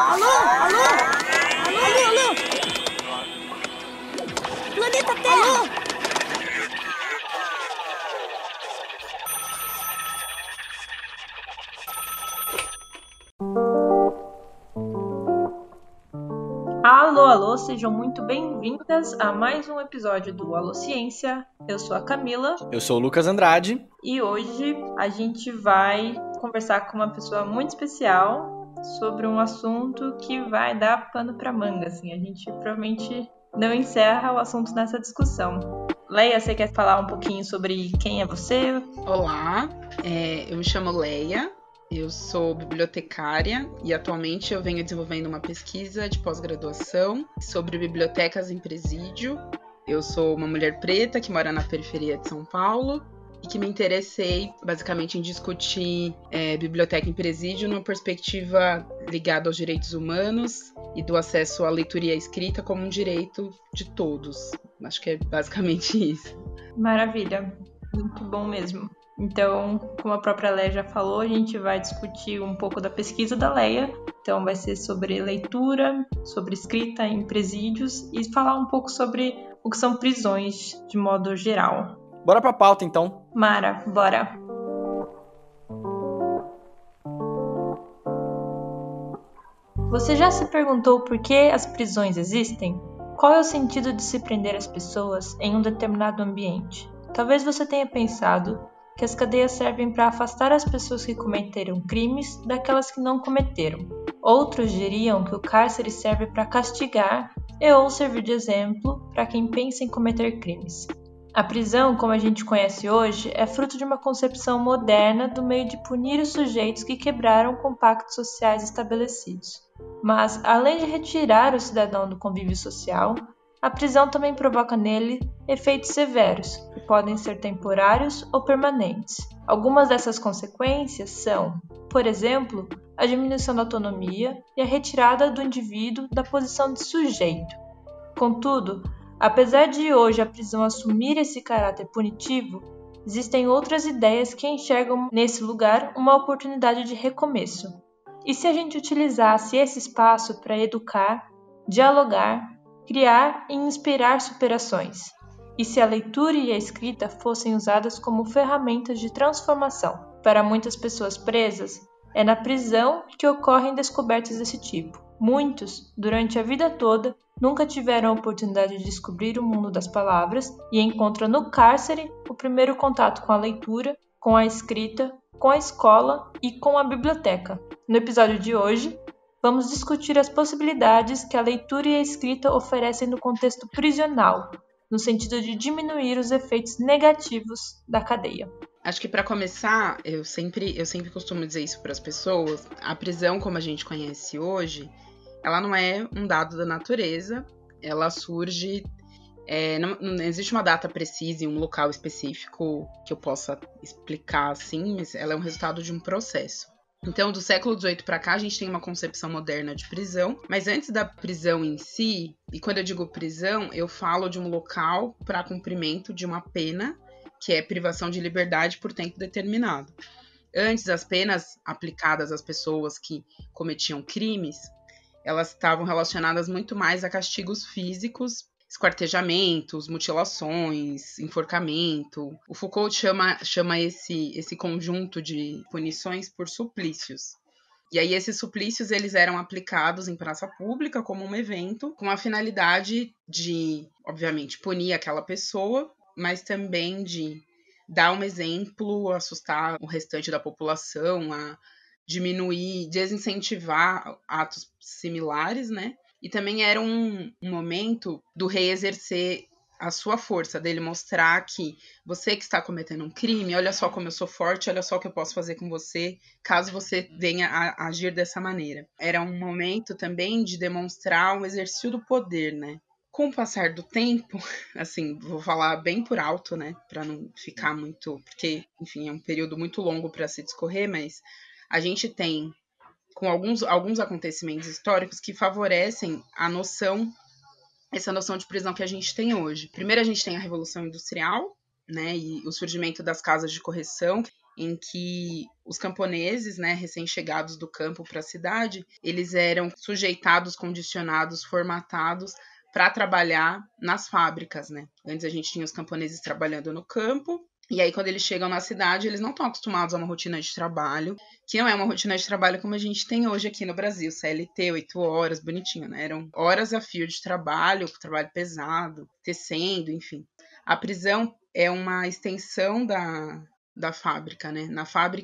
Alô! Planeta Terra! Alô. Alô, sejam muito bem-vindas a mais um episódio do Alô Ciência. Eu sou a Camila. Eu sou o Lucas Andrade. E hoje a gente vai conversar com uma pessoa muito especial sobre um assunto que vai dar pano pra manga, assim. A gente provavelmente não encerra o assunto nessa discussão. Leia, você quer falar um pouquinho sobre quem é você? Olá, eu me chamo Leia. Eu sou bibliotecária e atualmente eu venho desenvolvendo uma pesquisa de pós-graduação sobre bibliotecas em presídio. Eu sou uma mulher preta que mora na periferia de São Paulo e que me interessei basicamente em discutir biblioteca em presídio numa perspectiva ligada aos direitos humanos e do acesso à leitura e à escrita como um direito de todos. Acho que é basicamente isso. Maravilha, muito bom mesmo. Então, como a própria Leia já falou, a gente vai discutir um pouco da pesquisa da Leia. Então, vai ser sobre leitura, sobre escrita em presídios e falar um pouco sobre o que são prisões de modo geral. Bora pra pauta, então. Mara, bora. Você já se perguntou por que as prisões existem? Qual é o sentido de se prender as pessoas em um determinado ambiente? Talvez você tenha pensado que as cadeias servem para afastar as pessoas que cometeram crimes daquelas que não cometeram. Outros diriam que o cárcere serve para castigar e ou servir de exemplo para quem pensa em cometer crimes. A prisão, como a gente conhece hoje, é fruto de uma concepção moderna do meio de punir os sujeitos que quebraram compactos sociais estabelecidos. Mas, além de retirar o cidadão do convívio social, a prisão também provoca nele efeitos severos, que podem ser temporários ou permanentes. Algumas dessas consequências são, por exemplo, a diminuição da autonomia e a retirada do indivíduo da posição de sujeito. Contudo, apesar de hoje a prisão assumir esse caráter punitivo, existem outras ideias que enxergam nesse lugar uma oportunidade de recomeço. E se a gente utilizasse esse espaço para educar, dialogar, criar e inspirar superações, e se a leitura e a escrita fossem usadas como ferramentas de transformação? Para muitas pessoas presas, é na prisão que ocorrem descobertas desse tipo. Muitos, durante a vida toda, nunca tiveram a oportunidade de descobrir o mundo das palavras e encontram no cárcere o primeiro contato com a leitura, com a escrita, com a escola e com a biblioteca. No episódio de hoje, vamos discutir as possibilidades que a leitura e a escrita oferecem no contexto prisional, no sentido de diminuir os efeitos negativos da cadeia. Acho que para começar, eu sempre costumo dizer isso para as pessoas, a prisão como a gente conhece hoje, ela não é um dado da natureza, ela surge, não existe uma data precisa e um local específico que eu possa explicar assim, mas ela é um resultado de um processo. Então, do século XVIII para cá, a gente tem uma concepção moderna de prisão, mas antes da prisão em si, e quando eu digo prisão, eu falo de um local para cumprimento de uma pena, que é privação de liberdade por tempo determinado. Antes, as penas aplicadas às pessoas que cometiam crimes, elas estavam relacionadas muito mais a castigos físicos, esquartejamentos, mutilações, enforcamento. O Foucault chama esse conjunto de punições por suplícios. E aí esses suplícios eles eram aplicados em praça pública como um evento, com a finalidade de, obviamente, punir aquela pessoa, mas também de dar um exemplo, assustar o restante da população, a diminuir, desincentivar atos similares, né? E também era um momento do rei exercer a sua força, dele mostrar que você que está cometendo um crime, olha só como eu sou forte, olha só o que eu posso fazer com você, caso você venha a agir dessa maneira. Era um momento também de demonstrar o exercício do poder, né? Com o passar do tempo, assim, vou falar bem por alto, né? Para não ficar muito... Porque, enfim, é um período muito longo para se discorrer, mas a gente tem com alguns acontecimentos históricos que favorecem essa noção de prisão que a gente tem hoje. Primeiro a gente tem a Revolução Industrial, né, e o surgimento das casas de correção, em que os camponeses, né, recém-chegados do campo para a cidade, eles eram sujeitados, condicionados, formatados para trabalhar nas fábricas, né? Antes a gente tinha os camponeses trabalhando no campo, e aí quando eles chegam na cidade, eles não estão acostumados a uma rotina de trabalho, que não é uma rotina de trabalho como a gente tem hoje aqui no Brasil, CLT, 8 horas, bonitinho, né? Eram horas a fio de trabalho pesado, tecendo, enfim. A prisão é uma extensão da fábrica, né?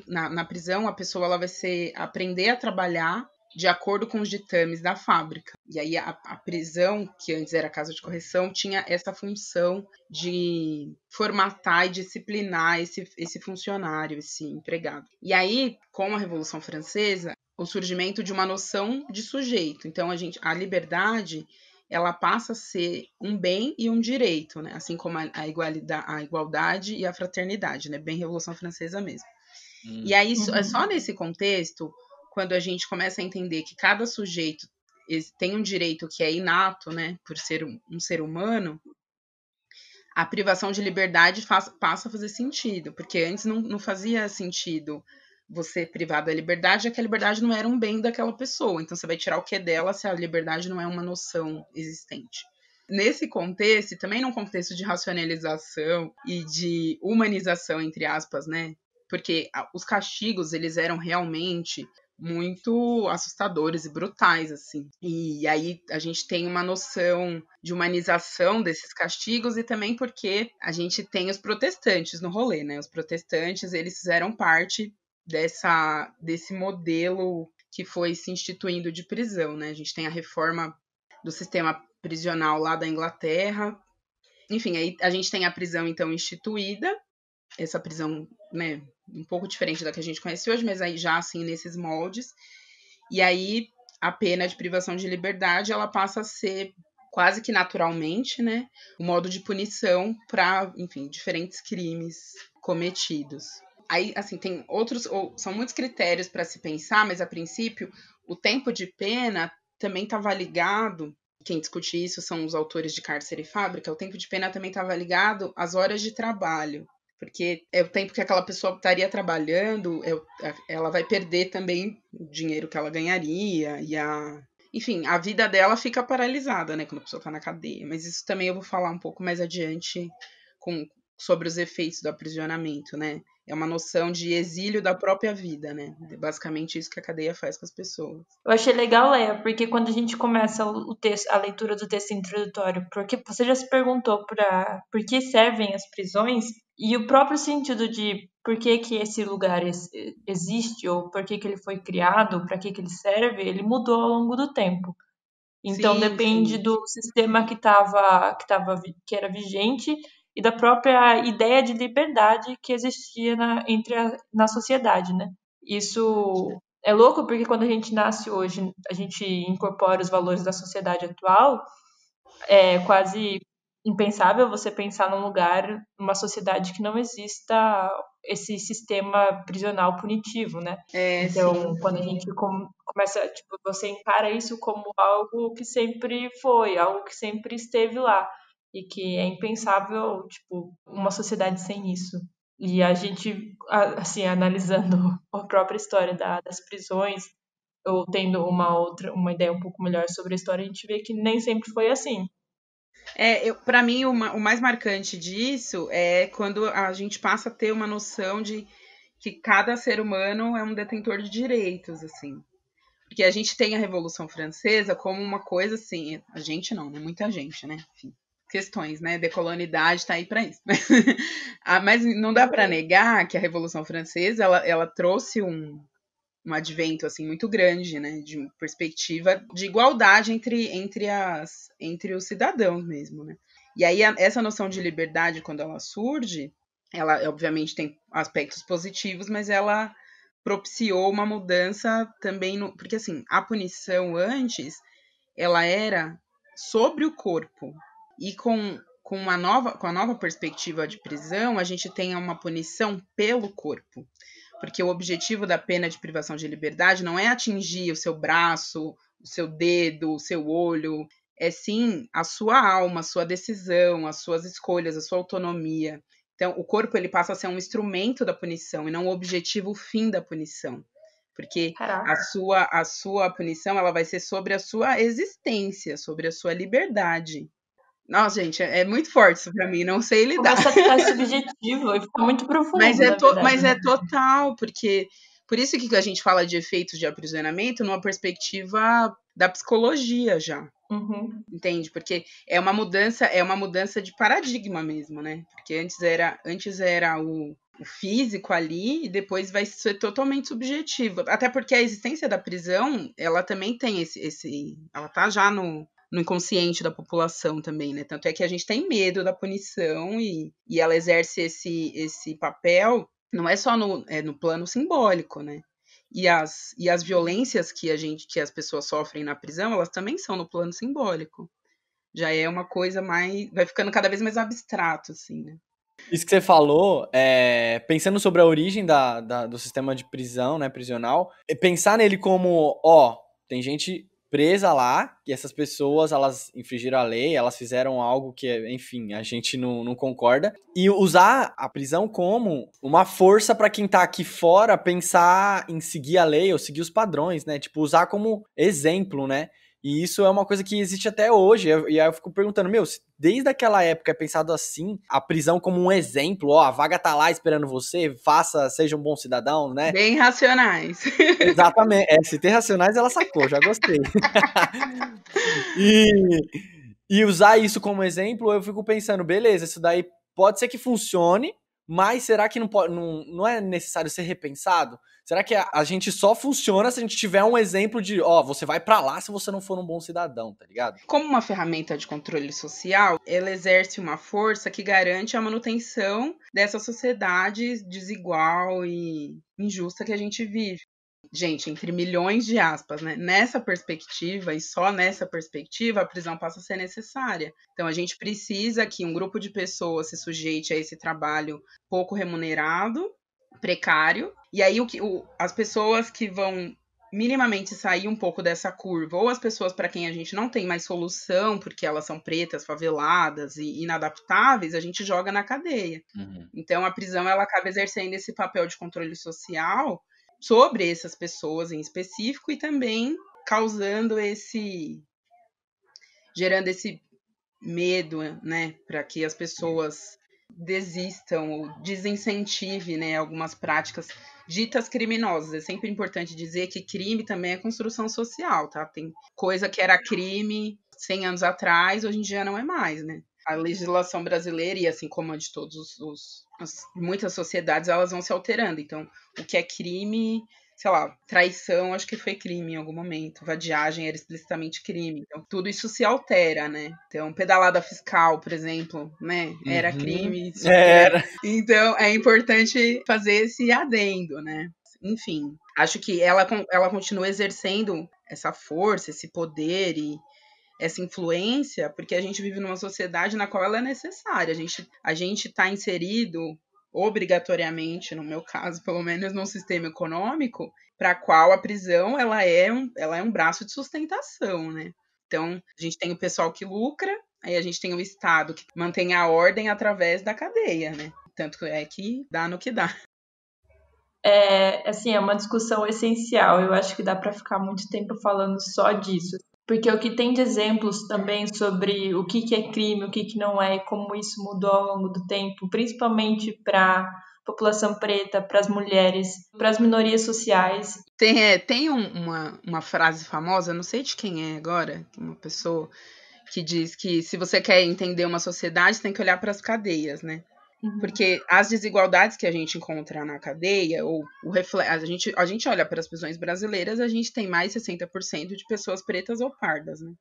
Na prisão, a pessoa ela vai aprender a trabalhar de acordo com os ditames da fábrica. E aí a prisão, que antes era casa de correção, tinha essa função de formatar e disciplinar esse funcionário, esse empregado. E aí, com a Revolução Francesa, o surgimento de uma noção de sujeito. Então, a liberdade ela passa a ser um bem e um direito, né? Assim como a igualdade e a fraternidade, né? Bem Revolução Francesa mesmo. E aí, é só nesse contexto, quando a gente começa a entender que cada sujeito tem um direito que é inato, né? Por ser um ser humano, a privação de liberdade passa a fazer sentido, porque antes não fazia sentido você privar da liberdade, já que a liberdade não era um bem daquela pessoa. Então, você vai tirar o que é dela se a liberdade não é uma noção existente. Nesse contexto, e também num contexto de racionalização e de humanização, entre aspas, né? Porque os castigos, eles eram realmente muito assustadores e brutais, assim. E aí a gente tem uma noção de humanização desses castigos e também porque a gente tem os protestantes no rolê, né? Os protestantes, eles fizeram parte desse modelo que foi se instituindo de prisão, né? A gente tem a reforma do sistema prisional lá da Inglaterra. Enfim, aí a gente tem a prisão, então, instituída, essa prisão, né, um pouco diferente da que a gente conhece hoje, mas aí já, assim, nesses moldes. E aí a pena de privação de liberdade, ela passa a ser quase que naturalmente, né, o modo de punição para, enfim, diferentes crimes cometidos. Aí, assim, tem outros, são muitos critérios para se pensar, mas a princípio o tempo de pena também estava ligado, quem discute isso são os autores de Cárcere e Fábrica, o tempo de pena também estava ligado às horas de trabalho, porque é o tempo que aquela pessoa estaria trabalhando, ela vai perder também o dinheiro que ela ganharia, e enfim, a vida dela fica paralisada, né, quando a pessoa está na cadeia, mas isso também eu vou falar um pouco mais adiante sobre os efeitos do aprisionamento, né? É uma noção de exílio da própria vida, né? Basicamente isso que a cadeia faz com as pessoas. Eu achei legal, Leia, porque quando a gente começa o texto, a leitura do texto introdutório, porque você já se perguntou por que servem as prisões e o próprio sentido de por que que esse lugar existe ou por que que ele foi criado, para que ele serve, ele mudou ao longo do tempo. Então, sim, depende do sistema que era vigente e da própria ideia de liberdade que existia na sociedade, né? Isso é louco porque quando a gente nasce hoje, a gente incorpora os valores da sociedade atual, é quase impensável você pensar num lugar, numa sociedade que não exista esse sistema prisional punitivo, né? Então, sim. Quando a gente começa, tipo, você encara isso como algo que sempre foi, algo que sempre esteve lá. E que é impensável, tipo, uma sociedade sem isso. E a gente, assim, analisando a própria história das prisões, ou tendo uma ideia um pouco melhor sobre a história, a gente vê que nem sempre foi assim. Para mim, o mais marcante disso é quando a gente passa a ter uma noção de que cada ser humano é um detentor de direitos, assim. Porque a gente tem a Revolução Francesa como uma coisa, assim, a gente não, né? Muita gente, né? Enfim. Questões, né? Decolonidade tá aí para isso. Mas não dá para negar que a Revolução Francesa ela trouxe um advento assim muito grande, né? De uma perspectiva de igualdade entre os cidadãos mesmo, né? E aí essa noção de liberdade quando ela surge, ela obviamente tem aspectos positivos, mas ela propiciou uma mudança também porque assim a punição antes ela era sobre o corpo. E com a nova perspectiva de prisão, a gente tem uma punição pelo corpo. Porque o objetivo da pena de privação de liberdade não é atingir o seu braço, o seu dedo, o seu olho. É sim a sua alma, a sua decisão, as suas escolhas, a sua autonomia. Então, o corpo ele passa a ser um instrumento da punição e não um objetivo fim da punição. Porque a sua punição ela vai ser sobre a sua existência, sobre a sua liberdade. Nossa, gente, é muito forte isso pra mim, não sei lidar. Começa a ficar subjetivo, fica muito profundo. Mas é total, porque... Por isso que a gente fala de efeitos de aprisionamento numa perspectiva da psicologia já. Uhum. Entende? Porque é uma mudança de paradigma mesmo, né? Porque antes era o físico ali e depois vai ser totalmente subjetivo. Até porque a existência da prisão, ela também tem esse ela tá já no inconsciente da população também, né? Tanto é que a gente tem medo da punição e ela exerce esse papel, não é só no plano simbólico, né? E as violências que as pessoas sofrem na prisão, elas também são no plano simbólico. Já é uma coisa mais... Vai ficando cada vez mais abstrato, assim, né? Isso que você falou, pensando sobre a origem do sistema de prisão, né, prisional, pensar nele como, tem gente presa lá, e essas pessoas, elas infringiram a lei, elas fizeram algo que, enfim, a gente não concorda, e usar a prisão como uma força para quem tá aqui fora pensar em seguir a lei ou seguir os padrões, né, tipo, usar como exemplo, né, e isso é uma coisa que existe até hoje, e aí eu fico perguntando, se desde aquela época é pensado assim, a prisão como um exemplo, a vaga tá lá esperando você, seja um bom cidadão, né? Bem racionais. Exatamente, se tem racionais ela sacou, já gostei. E usar isso como exemplo, eu fico pensando, beleza, isso daí pode ser que funcione, mas será que não é necessário ser repensado? Será que a gente só funciona se a gente tiver um exemplo de, você vai pra lá se você não for um bom cidadão, tá ligado? Como uma ferramenta de controle social, ela exerce uma força que garante a manutenção dessa sociedade desigual e injusta que a gente vive. Gente, entre milhões de aspas, né? Nessa perspectiva, e só nessa perspectiva, a prisão passa a ser necessária. Então, a gente precisa que um grupo de pessoas se sujeite a esse trabalho pouco remunerado, precário, e aí as pessoas que vão minimamente sair um pouco dessa curva, ou as pessoas para quem a gente não tem mais solução, porque elas são pretas, faveladas e inadaptáveis, a gente joga na cadeia. Uhum. Então, a prisão ela acaba exercendo esse papel de controle social sobre essas pessoas em específico e também gerando esse medo, né, para que as pessoas desistam ou desincentive, né, algumas práticas ditas criminosas. É sempre importante dizer que crime também é construção social, tá? Tem coisa que era crime 100 anos atrás, hoje em dia não é mais, né? A legislação brasileira, e assim como a de todos muitas sociedades, elas vão se alterando. Então, o que é crime, sei lá, traição, acho que foi crime em algum momento. Vadiagem era explicitamente crime. Então, tudo isso se altera, né? Então, pedalada fiscal, por exemplo, né? Era crime. Era. Então, é importante fazer esse adendo, né? Enfim, acho que ela continua exercendo essa força, esse poder e essa influência, porque a gente vive numa sociedade na qual ela é necessária. A gente está inserido, obrigatoriamente, no meu caso, pelo menos, num sistema econômico para qual a prisão ela é um braço de sustentação, né? Então, a gente tem o pessoal que lucra, aí a gente tem o Estado que mantém a ordem através da cadeia, né? Tanto é que dá no que dá. É uma discussão essencial. Eu acho que dá para ficar muito tempo falando só disso. Porque o que tem de exemplos também sobre o que é crime, o que não é, e como isso mudou ao longo do tempo, principalmente para a população preta, para as mulheres, para as minorias sociais. Tem uma frase famosa, não sei de quem é agora, uma pessoa que diz que se você quer entender uma sociedade, tem que olhar para as cadeias, né? Porque as desigualdades que a gente encontra na cadeia, ou a gente olha para as prisões brasileiras, a gente tem mais 60% de pessoas pretas ou pardas, né?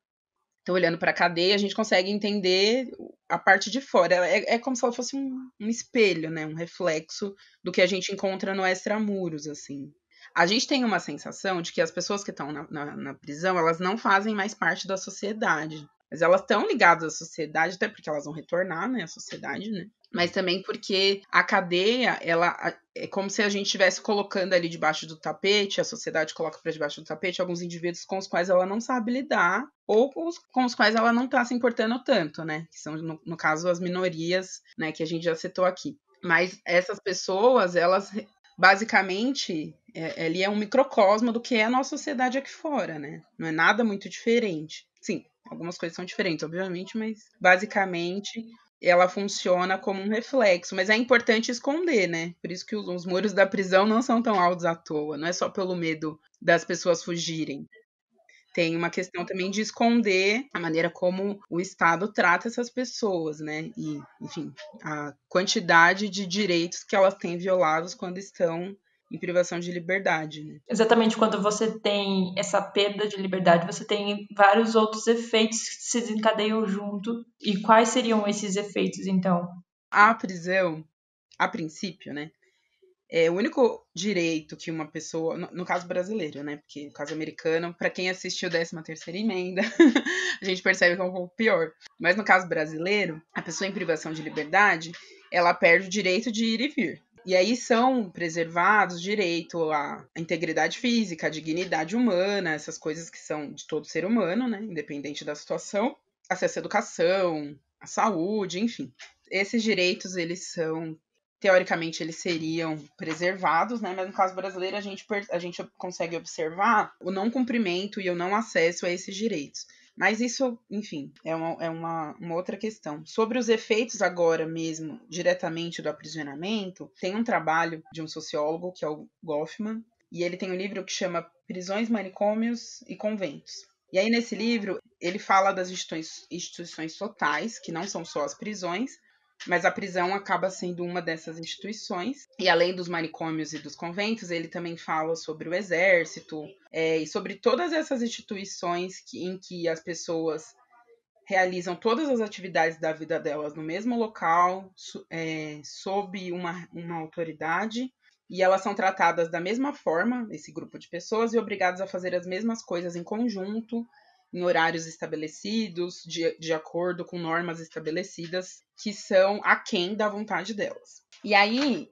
Então, olhando para a cadeia, a gente consegue entender a parte de fora. É como se ela fosse um espelho, né? Um reflexo do que a gente encontra no extramuros, assim. A gente tem uma sensação de que as pessoas que estão na prisão, elas não fazem mais parte da sociedade. Mas elas estão ligadas à sociedade, até porque elas vão retornar, né? À sociedade, né? Mas também porque a cadeia, ela é como se a gente estivesse colocando ali debaixo do tapete, a sociedade coloca para debaixo do tapete alguns indivíduos com os quais ela não sabe lidar ou com os quais ela não está se importando tanto, né? Que são, no caso, as minorias, né, que a gente já citou aqui. Mas essas pessoas, elas basicamente, ele é um microcosmo do que é a nossa sociedade aqui fora, né? Não é nada muito diferente. Sim, algumas coisas são diferentes, obviamente, mas basicamente ela funciona como um reflexo. Mas é importante esconder, né? Por isso que os muros da prisão não são tão altos à toa. Não é só pelo medo das pessoas fugirem. Tem uma questão também de esconder a maneira como o Estado trata essas pessoas, né? E, enfim, a quantidade de direitos que elas têm violados quando estão em privação de liberdade, né? Exatamente, quando você tem essa perda de liberdade, você tem vários outros efeitos que se desencadeiam junto. E quais seriam esses efeitos, então? A prisão, a princípio, né? É, o único direito que uma pessoa, no caso brasileiro, né, porque no caso americano, para quem assistiu 13ª Emenda, a gente percebe que é um pouco pior, mas no caso brasileiro, a pessoa em privação de liberdade, ela perde o direito de ir e vir, e aí são preservados direito à integridade física, à dignidade humana, essas coisas que são de todo ser humano, né, independente da situação, acesso à educação, à saúde, enfim, esses direitos, eles são, teoricamente, eles seriam preservados, né? Mas no caso brasileiro, a gente consegue observar o não cumprimento e o não acesso a esses direitos. Mas isso, enfim, é uma outra questão. Sobre os efeitos agora mesmo, diretamente do aprisionamento, tem um trabalho de um sociólogo, que é o Goffman, e ele tem um livro que chama Prisões, Manicômios e Conventos. E aí, nesse livro, ele fala das instituições totais, que não são só as prisões, mas a prisão acaba sendo uma dessas instituições. E além dos manicômios e dos conventos, ele também fala sobre o exército, e sobre todas essas instituições em que as pessoas realizam todas as atividades da vida delas no mesmo local, sob uma autoridade, e elas são tratadas da mesma forma, esse grupo de pessoas, e obrigadas a fazer as mesmas coisas em conjunto, em horários estabelecidos, de acordo com normas estabelecidas, que são aquém da vontade delas. E aí,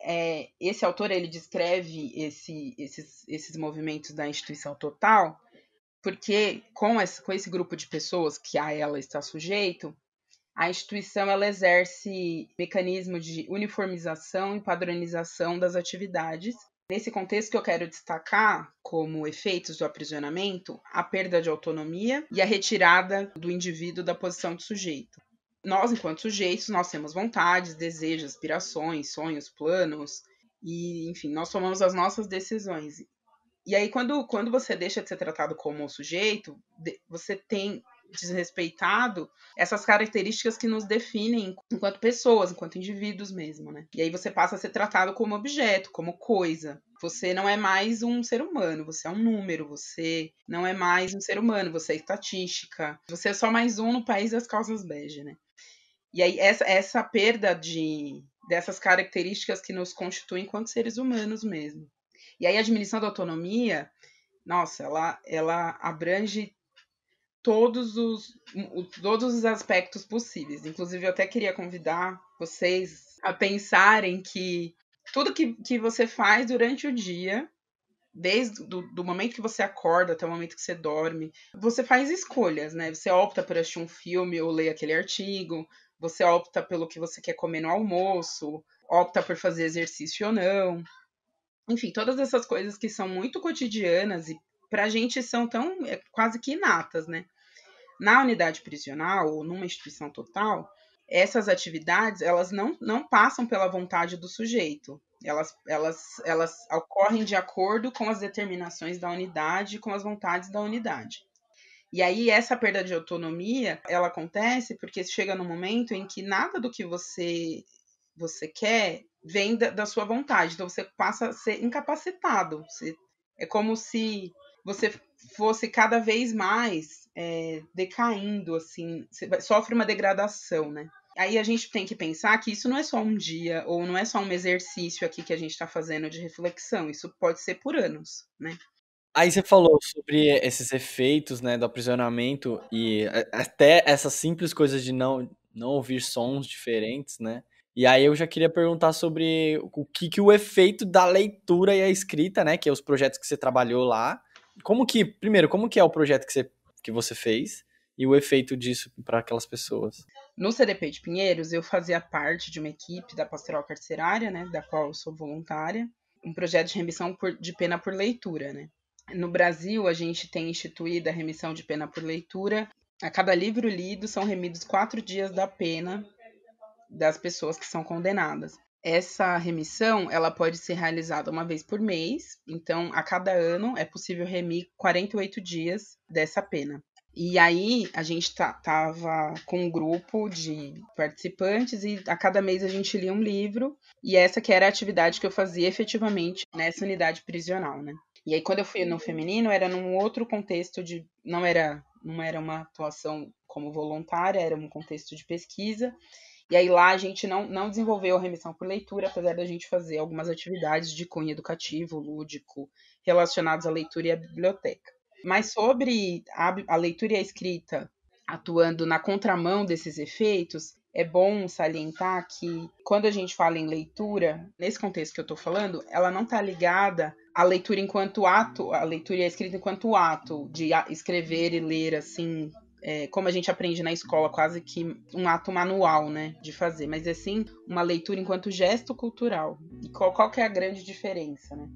esse autor, ele descreve esses movimentos da instituição total, porque com esse grupo de pessoas que a ela está sujeito, a instituição, ela exerce mecanismo de uniformização e padronização das atividades. Nesse contexto que eu quero destacar, como efeitos do aprisionamento, a perda de autonomia e a retirada do indivíduo da posição de sujeito. Nós, enquanto sujeitos, nós temos vontades, desejos, aspirações, sonhos, planos, e, enfim, nós tomamos as nossas decisões. E aí, quando você deixa de ser tratado como sujeito, você tem desrespeitado essas características que nos definem enquanto pessoas, enquanto indivíduos mesmo, né? E aí você passa a ser tratado como objeto, como coisa. Você não é mais um ser humano, você é um número, você não é mais um ser humano, você é estatística, você é só mais um no país das calças bege, né? E aí essa perda dessas características que nos constituem enquanto seres humanos mesmo. E aí a diminuição da autonomia, nossa, ela abrange todos os aspectos possíveis. Inclusive, eu até queria convidar vocês a pensarem que tudo que você faz durante o dia, desde do momento que você acorda até o momento que você dorme, você faz escolhas, né? Você opta por assistir um filme ou ler aquele artigo, você opta pelo que você quer comer no almoço, opta por fazer exercício ou não. Enfim, todas essas coisas que são muito cotidianas e para a gente são quase que inatas, né? Na unidade prisional ou numa instituição total, essas atividades, elas não passam pela vontade do sujeito. Elas ocorrem de acordo com as determinações da unidade, com as vontades da unidade. E aí, essa perda de autonomia, ela acontece porque chega no momento em que nada do que você quer vem da sua vontade. Então, você passa a ser incapacitado. É como se você fosse cada vez mais decaindo, assim, sofre uma degradação, né? Aí a gente tem que pensar que isso não é só um dia, ou não é só um exercício aqui que a gente está fazendo de reflexão, isso pode ser por anos, né? Aí você falou sobre esses efeitos, né, do aprisionamento, e até essas simples coisas de não ouvir sons diferentes, né? E aí eu já queria perguntar sobre o que o efeito da leitura e a escrita, né, que é os projetos que você trabalhou lá. Primeiro, como que é o projeto que você fez e o efeito disso para aquelas pessoas? No CDP de Pinheiros, eu fazia parte de uma equipe da Pastoral Carcerária, né, da qual eu sou voluntária, um projeto de remissão de pena por leitura, né. No Brasil, a gente tem instituída a remissão de pena por leitura. A cada livro lido, são remidos 4 dias da pena das pessoas que são condenadas. Essa remissão, ela pode ser realizada uma vez por mês. Então, a cada ano, é possível remir 48 dias dessa pena. E aí, a gente tava com um grupo de participantes e a cada mês a gente lia um livro. E essa que era a atividade que eu fazia efetivamente nessa unidade prisional, né? E aí, quando eu fui no feminino, era num outro contexto de... Não era uma atuação como voluntária, era um contexto de pesquisa. E aí, lá, a gente não desenvolveu a remissão por leitura, apesar da gente fazer algumas atividades de cunho educativo, lúdico, relacionadas à leitura e à biblioteca. Mas sobre a leitura e a escrita atuando na contramão desses efeitos, é bom salientar que, quando a gente fala em leitura, nesse contexto que eu estou falando, ela não está ligada à leitura enquanto ato, a leitura e a escrita enquanto ato, de escrever e ler, assim, como a gente aprende na escola, quase que um ato manual, né, de fazer, mas é sim uma leitura enquanto gesto cultural. E qual que é a grande diferença, né?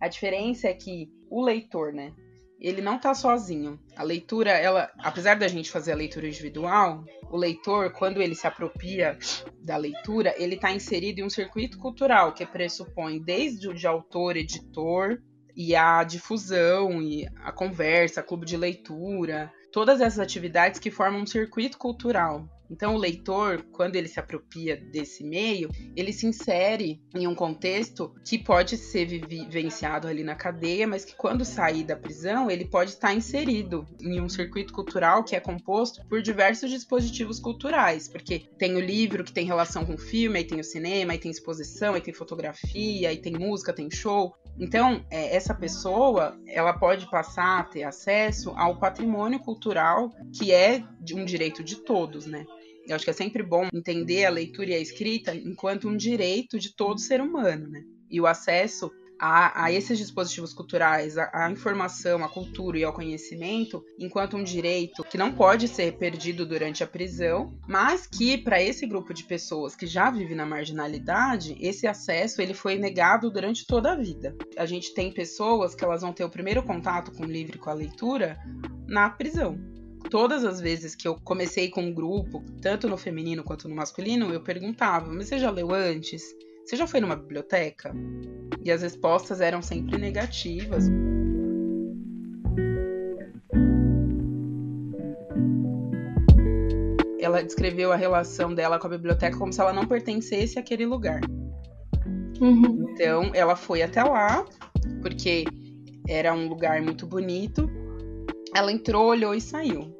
A diferença é que o leitor, né, ele não está sozinho. A leitura, ela, apesar da gente fazer a leitura individual, o leitor, quando ele se apropria da leitura, ele está inserido em um circuito cultural que pressupõe desde o de autor, editor, e a difusão, e a conversa, clube de leitura, todas essas atividades que formam um circuito cultural. Então, o leitor, quando ele se apropria desse meio, ele se insere em um contexto que pode ser vivenciado ali na cadeia, mas que quando sair da prisão, ele pode estar inserido em um circuito cultural que é composto por diversos dispositivos culturais, porque tem o livro que tem relação com o filme, aí tem o cinema, aí tem exposição, aí tem fotografia, aí tem música, tem show. Então, essa pessoa, ela pode passar a ter acesso ao patrimônio cultural, que é um direito de todos, né? Eu acho que é sempre bom entender a leitura e a escrita enquanto um direito de todo ser humano, né? E o acesso a esses dispositivos culturais, à informação, à cultura e ao conhecimento, enquanto um direito que não pode ser perdido durante a prisão, mas que, para esse grupo de pessoas que já vive na marginalidade, esse acesso ele foi negado durante toda a vida. A gente tem pessoas que elas vão ter o primeiro contato com o livro e com a leitura na prisão. Todas as vezes que eu comecei com um grupo, tanto no feminino quanto no masculino, eu perguntava, mas você já leu antes? Você já foi numa biblioteca? E as respostas eram sempre negativas. Ela descreveu a relação dela com a biblioteca como se ela não pertencesse àquele lugar. Uhum. Então, ela foi até lá, porque era um lugar muito bonito. Ela entrou, olhou e saiu.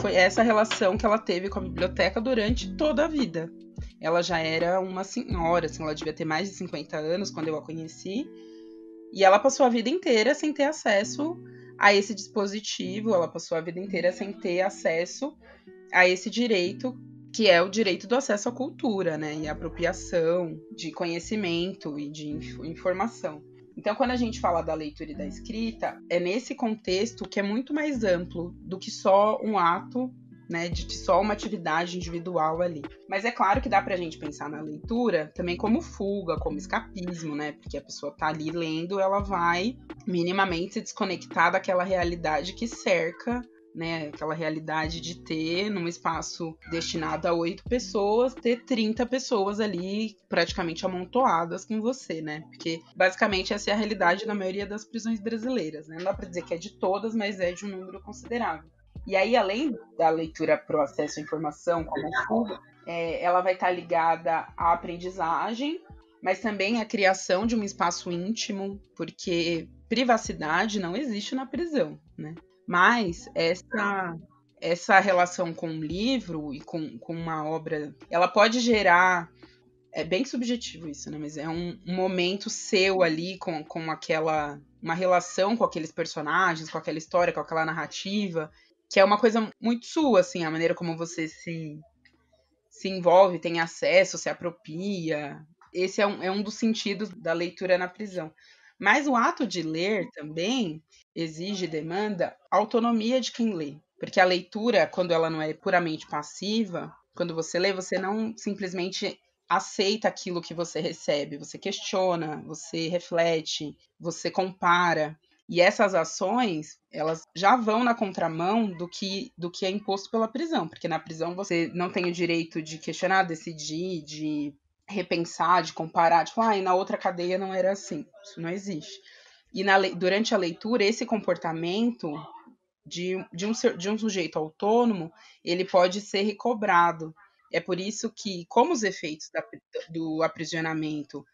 Foi essa relação que ela teve com a biblioteca durante toda a vida. Ela já era uma senhora, assim, ela devia ter mais de 50 anos quando eu a conheci. E ela passou a vida inteira sem ter acesso a esse dispositivo, ela passou a vida inteira sem ter acesso a esse direito, que é o direito do acesso à cultura, né? E à apropriação de conhecimento e de informação. Então, quando a gente fala da leitura e da escrita, é nesse contexto que é muito mais amplo do que só um ato, né, de só uma atividade individual ali. Mas é claro que dá pra gente pensar na leitura também como fuga, como escapismo, né? Porque a pessoa tá ali lendo, ela vai minimamente se desconectar daquela realidade que cerca, né? Aquela realidade de ter, num espaço destinado a 8 pessoas, ter 30 pessoas ali praticamente amontoadas com você, né? Porque basicamente essa é a realidade da maioria das prisões brasileiras, né? Não dá pra dizer que é de todas, mas é de um número considerável. E aí, além da leitura pro acesso à informação, como fuga, ela vai estar ligada à aprendizagem, mas também à criação de um espaço íntimo, porque privacidade não existe na prisão, né? Mas essa relação com o livro e com uma obra, ela pode gerar... É bem subjetivo isso, né? Mas é um momento seu ali com aquela... Uma relação com aqueles personagens, com aquela história, com aquela narrativa... Que é uma coisa muito sua, assim, a maneira como você se envolve, tem acesso, se apropria. Esse é um dos sentidos da leitura na prisão. Mas o ato de ler também exige e demanda autonomia de quem lê. Porque a leitura, quando ela não é puramente passiva, Quando você lê, você não simplesmente aceita aquilo que você recebe, você questiona, você reflete, você compara. E essas ações, elas já vão na contramão do que é imposto pela prisão, porque na prisão você não tem o direito de questionar, decidir, de repensar, de comparar, de falar, ah, e na outra cadeia não era assim, isso não existe. E durante a leitura, esse comportamento de um sujeito autônomo, ele pode ser recobrado. É por isso que, como os efeitos do aprisionamento,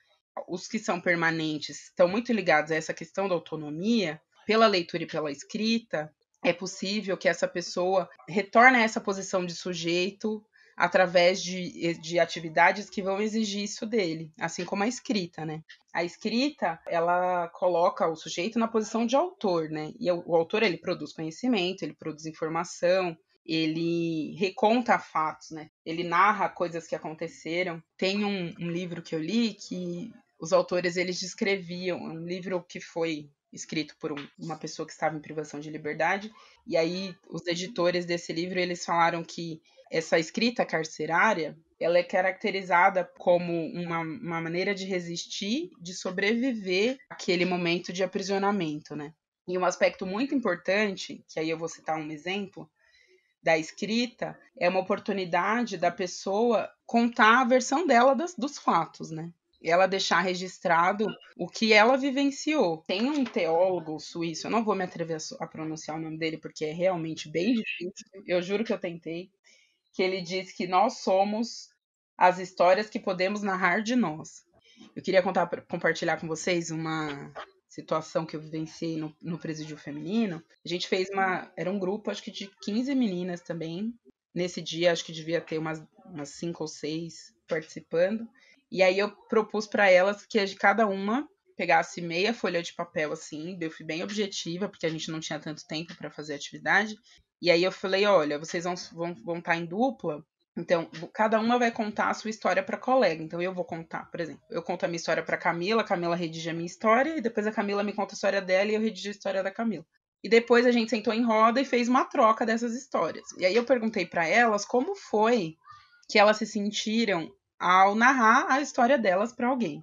os que são permanentes, estão muito ligados a essa questão da autonomia, pela leitura e pela escrita, é possível que essa pessoa retorne a essa posição de sujeito através de atividades que vão exigir isso dele, assim como a escrita, né? A escrita, ela coloca o sujeito na posição de autor, né? E o autor, ele produz conhecimento, ele produz informação, ele reconta fatos, né? Ele narra coisas que aconteceram. Tem um livro que eu li que os autores, eles descreviam, um livro que foi escrito por uma pessoa que estava em privação de liberdade, e aí os editores desse livro, eles falaram que essa escrita carcerária, ela é caracterizada como uma maneira de resistir, de sobreviver àquele momento de aprisionamento, né? E um aspecto muito importante, que aí eu vou citar um exemplo, da escrita, é uma oportunidade da pessoa contar a versão dela dos fatos, né? Ela deixar registrado o que ela vivenciou. Tem um teólogo suíço, eu não vou me atrever a pronunciar o nome dele, porque é realmente bem difícil, eu juro que eu tentei, que ele diz que nós somos as histórias que podemos narrar de nós. Eu queria compartilhar com vocês uma situação que eu vivenciei no presídio feminino. A gente fez era um grupo, acho que de 15 meninas também. Nesse dia, acho que devia ter umas 5 ou 6 participando. E aí eu propus para elas que cada uma pegasse meia folha de papel, assim. Eu fui bem objetiva, porque a gente não tinha tanto tempo para fazer atividade. E aí eu falei, olha, vocês vão estar em dupla, então cada uma vai contar a sua história para a colega. Então eu vou contar, por exemplo, eu conto a minha história para a Camila redige a minha história, e depois a Camila me conta a história dela e eu redijo a história da Camila. E depois a gente sentou em roda e fez uma troca dessas histórias. E aí eu perguntei para elas como foi que elas se sentiram ao narrar a história delas para alguém.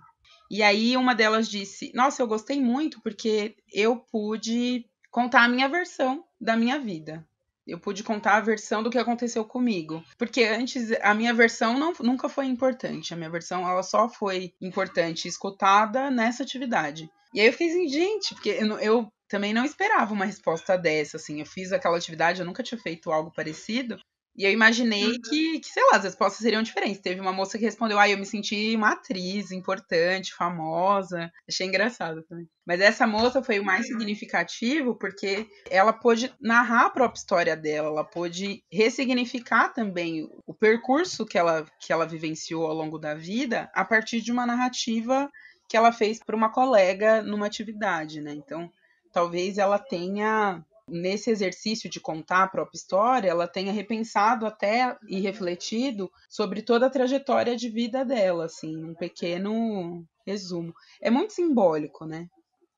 E aí uma delas disse, nossa, eu gostei muito porque eu pude contar a minha versão da minha vida. Eu pude contar a versão do que aconteceu comigo. Porque antes, a minha versão nunca foi importante. A minha versão, ela só foi importante, escutada nessa atividade. E aí eu fiquei assim, gente, porque eu também não esperava uma resposta dessa, assim. Eu fiz aquela atividade, eu nunca tinha feito algo parecido. E eu imaginei que sei lá, as respostas seriam diferentes. Teve uma moça que respondeu, eu me senti uma atriz importante, famosa. Achei engraçado também. Mas essa moça foi o mais significativo porque ela pôde narrar a própria história dela. Ela pôde ressignificar também o percurso que ela vivenciou ao longo da vida a partir de uma narrativa que ela fez para uma colega numa atividade, né? Então, talvez ela tenha, nesse exercício de contar a própria história, ela tenha repensado até e refletido sobre toda a trajetória de vida dela, assim, um pequeno resumo. É muito simbólico, né?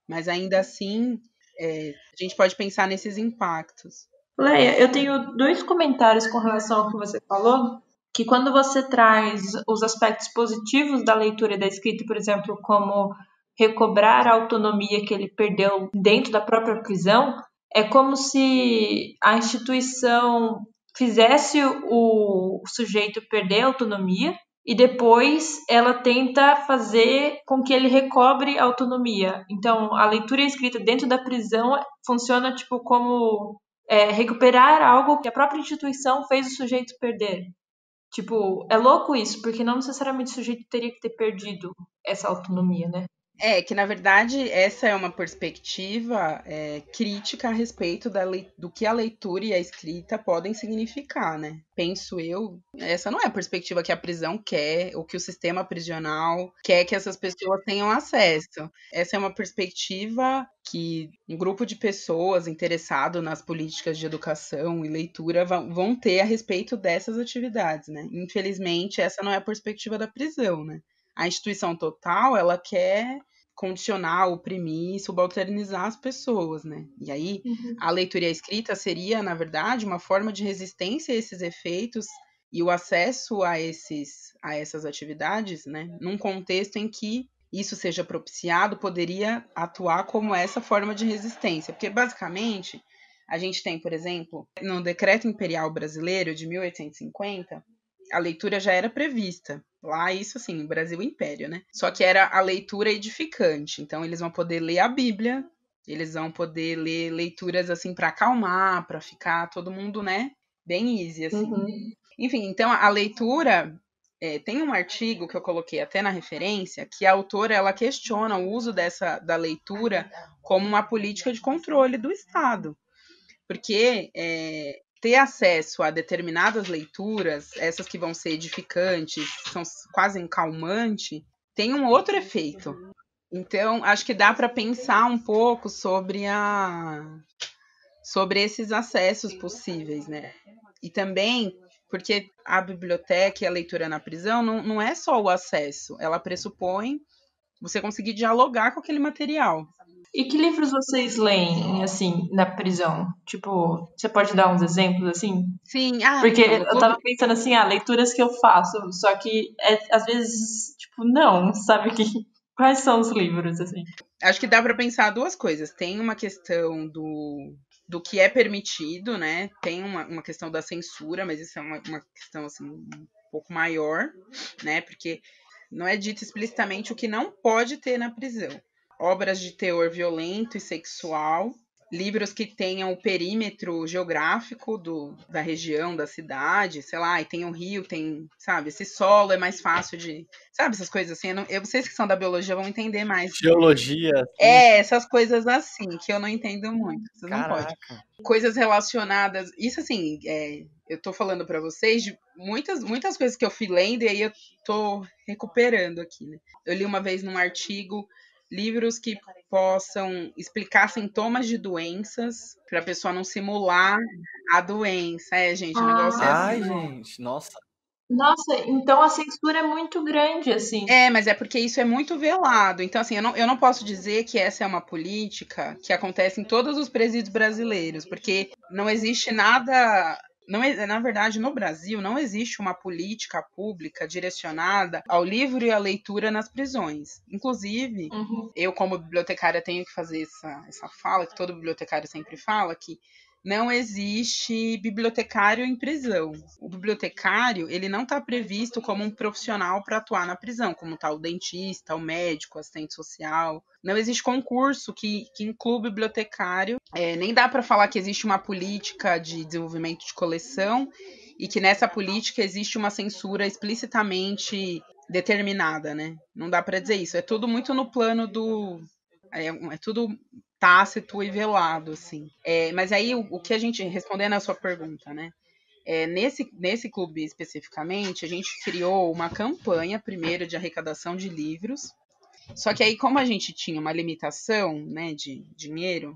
Mas ainda assim, a gente pode pensar nesses impactos. Leia, eu tenho 2 comentários com relação ao que você falou, que quando você traz os aspectos positivos da leitura e da escrita, por exemplo, como recobrar a autonomia que ele perdeu dentro da própria prisão, é como se a instituição fizesse o sujeito perder a autonomia e depois ela tenta fazer com que ele recobre a autonomia. Então, a leitura e a escrita dentro da prisão funciona tipo como recuperar algo que a própria instituição fez o sujeito perder. Tipo, é louco isso, porque não necessariamente o sujeito teria que ter perdido essa autonomia, né? É, que na verdade essa é uma perspectiva crítica a respeito do que a leitura e a escrita podem significar, né? Penso eu, essa não é a perspectiva que a prisão quer, ou que o sistema prisional quer que essas pessoas tenham acesso. Essa é uma perspectiva que um grupo de pessoas interessado nas políticas de educação e leitura vão ter a respeito dessas atividades, né? Infelizmente, essa não é a perspectiva da prisão, né? A instituição total, ela quer condicionar, oprimir, subalternizar as pessoas, né? E aí, a leitura e a escrita seria, na verdade, uma forma de resistência a esses efeitos e o acesso a essas atividades, né, num contexto em que isso seja propiciado, poderia atuar como essa forma de resistência. Porque, basicamente, a gente tem, por exemplo, no Decreto Imperial Brasileiro de 1850, a leitura já era prevista. Lá, isso assim, Brasil Império, né? Só que era a leitura edificante. Então, eles vão poder ler a Bíblia, eles vão poder ler leituras, assim, para acalmar, para ficar todo mundo, né, bem easy, assim. Uhum. Enfim, então, a leitura... tem um artigo que eu coloquei até na referência, que a autora ela questiona o uso da leitura como uma política de controle do Estado. Porque ter acesso a determinadas leituras, essas que vão ser edificantes, são quase um calmante, tem um outro efeito. Então, acho que dá para pensar um pouco sobre esses acessos possíveis, né? E também... Porque a biblioteca e a leitura na prisão não é só o acesso, ela pressupõe você conseguir dialogar com aquele material. E que livros vocês leem, assim, na prisão? Tipo, você pode dar uns exemplos, assim? Sim. Porque eu tava pensando assim, leituras que eu faço, só que às vezes, tipo, não, sabe quais são os livros, assim? Acho que dá para pensar duas coisas. Tem uma questão do que é permitido, né? Tem uma questão da censura, mas isso é uma questão assim, um pouco maior, né? Porque não é dito explicitamente o que não pode ter na prisão. Obras de teor violento e sexual, livros que tenham o perímetro geográfico da região, da cidade, sei lá, e tem o rio, tem, sabe, esse solo é mais fácil de... Sabe, essas coisas assim, vocês que são da biologia vão entender mais. Geologia. Essas coisas assim, que eu não entendo muito. Vocês não podem. Coisas relacionadas... Isso assim, eu tô falando pra vocês de muitas coisas que eu fui lendo e aí eu tô recuperando aqui, né? Eu li uma vez num artigo... Livros que possam explicar sintomas de doenças para a pessoa não simular a doença. Gente, o negócio é assim. Gente, nossa. Nossa, então a censura é muito grande, assim. Mas é porque isso é muito velado. Então, assim, eu não posso dizer que essa é uma política que acontece em todos os presídios brasileiros, porque não existe nada... na verdade, no Brasil, não existe uma política pública direcionada ao livro e à leitura nas prisões. Inclusive, eu, como bibliotecária, tenho que fazer essa fala, que todo bibliotecário sempre fala, que não existe bibliotecário em prisão. O bibliotecário, ele não está previsto como um profissional para atuar na prisão, como está o dentista, o médico, assistente social... Não existe concurso que inclua o bibliotecário. Nem dá para falar que existe uma política de desenvolvimento de coleção e que nessa política existe uma censura explicitamente determinada, né? Não dá para dizer isso. É tudo muito no plano do... É tudo tácito e velado, assim. Mas aí, o que a gente... Respondendo à sua pergunta, né? Nesse clube, especificamente, a gente criou uma campanha, primeiro, de arrecadação de livros. Só que aí, como a gente tinha uma limitação, né, de dinheiro,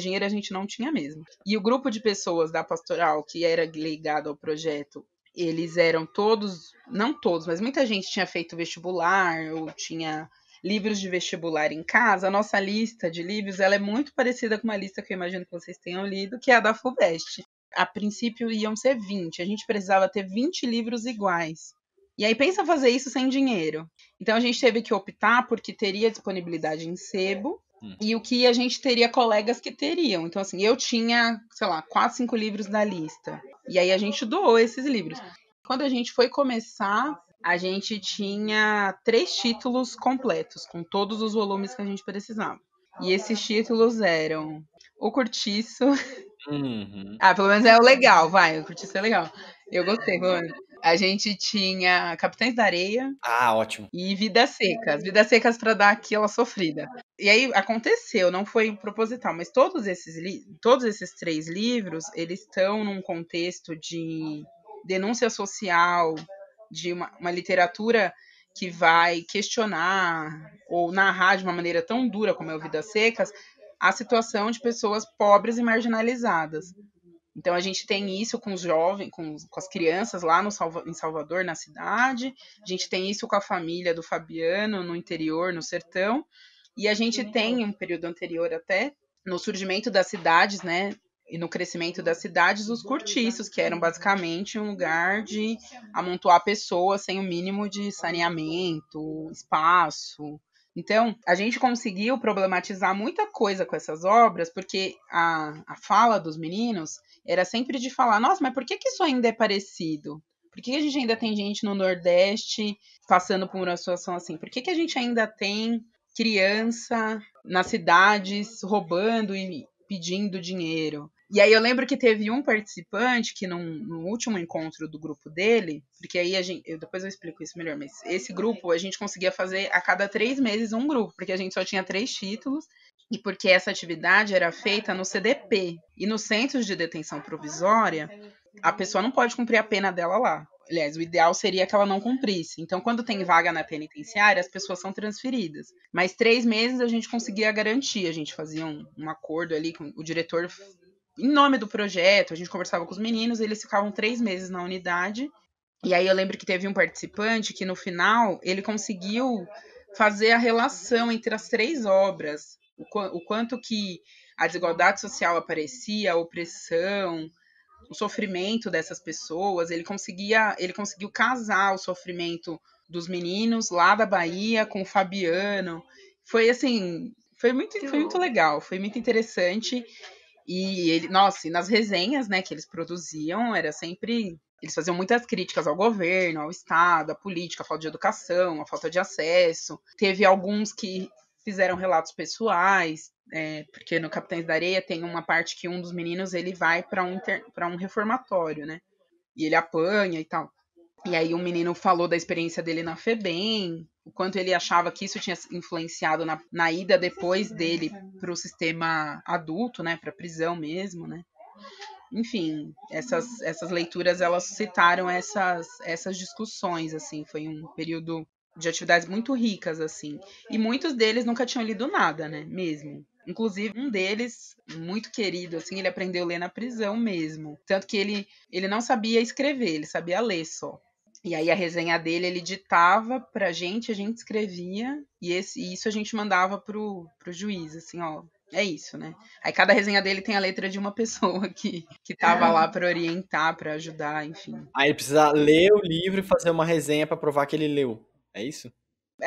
dinheiro a gente não tinha mesmo. E o grupo de pessoas da Pastoral que era ligado ao projeto, eles eram todos, não todos, mas muita gente tinha feito vestibular ou tinha livros de vestibular em casa. A nossa lista de livros, ela é muito parecida com uma lista que eu imagino que vocês tenham lido, que é a da FUVEST. A princípio iam ser 20, a gente precisava ter 20 livros iguais. E aí pensa fazer isso sem dinheiro. Então a gente teve que optar porque teria disponibilidade em sebo e o que a gente teria colegas que teriam. Então assim, eu tinha, sei lá, 4, 5 livros da lista. E aí a gente doou esses livros. Quando a gente foi começar, a gente tinha 3 títulos completos, com todos os volumes que a gente precisava. E esses títulos eram O Curtiço... pelo menos é o legal, vai, O Curtiço é legal. Eu gostei, pelo menos. A gente tinha Capitães da Areia. Ótimo. E Vidas Secas. Vidas Secas para dar aquela sofrida. E aí aconteceu, não foi proposital, mas todos esses 3 livros, eles estão num contexto de denúncia social, de uma literatura que vai questionar ou narrar de uma maneira tão dura como é o Vidas Secas, a situação de pessoas pobres e marginalizadas. Então, a gente tem isso com os jovens, com as crianças lá em Salvador, na cidade. A gente tem isso com a família do Fabiano, no interior, no sertão. E a gente tem, um período anterior até, no surgimento das cidades, né, e no crescimento das cidades, os cortiços, que eram basicamente um lugar de amontoar pessoas sem o mínimo de saneamento, espaço. Então, a gente conseguiu problematizar muita coisa com essas obras, porque a fala dos meninos era sempre de falar, nossa, mas por que, que isso ainda é parecido? Por que a gente ainda tem gente no Nordeste passando por uma situação assim? Por que a gente ainda tem criança nas cidades roubando e pedindo dinheiro? E aí eu lembro que teve um participante que no último encontro do grupo dele, porque aí depois eu explico isso melhor, mas esse grupo a gente conseguia fazer a cada 3 meses um grupo, porque a gente só tinha 3 títulos. E porque essa atividade era feita no CDP. E nos centros de detenção provisória, a pessoa não pode cumprir a pena dela lá. Aliás, o ideal seria que ela não cumprisse. Então, quando tem vaga na penitenciária, as pessoas são transferidas. Mas 3 meses a gente conseguia garantir. A gente fazia um acordo ali com o diretor em nome do projeto. A gente conversava com os meninos, eles ficavam 3 meses na unidade. E aí eu lembro que teve um participante que, no final, ele conseguiu fazer a relação entre as 3 obras. O quanto que a desigualdade social aparecia, a opressão, o sofrimento dessas pessoas, ele conseguiu casar o sofrimento dos meninos lá da Bahia com o Fabiano. Foi assim, foi muito legal, foi muito interessante. E ele, nossa, e nas resenhas, né, que eles produziam, era sempre, eles faziam muitas críticas ao governo, ao Estado, à política, à falta de educação, à falta de acesso. Teve alguns que fizeram relatos pessoais, porque no Capitães da Areia tem uma parte que um dos meninos ele vai para um reformatório, né? E ele apanha e tal. E aí um menino falou da experiência dele na FEBEM, o quanto ele achava que isso tinha influenciado na ida depois dele para o sistema adulto, né? Para a prisão mesmo, né? Enfim, essas leituras elas suscitaram essas discussões, assim, foi um período de atividades muito ricas, assim. E muitos deles nunca tinham lido nada, né, mesmo. Inclusive, um deles, muito querido, assim, ele aprendeu a ler na prisão mesmo. Tanto que ele não sabia escrever, ele sabia ler só. E aí, a resenha dele, ele ditava pra gente, a gente escrevia, e isso a gente mandava pro juiz, assim, ó, é isso, né. Aí, cada resenha dele tem a letra de uma pessoa que tava lá pra orientar, pra ajudar, enfim. Aí, ele precisa ler o livro e fazer uma resenha pra provar que ele leu. É isso?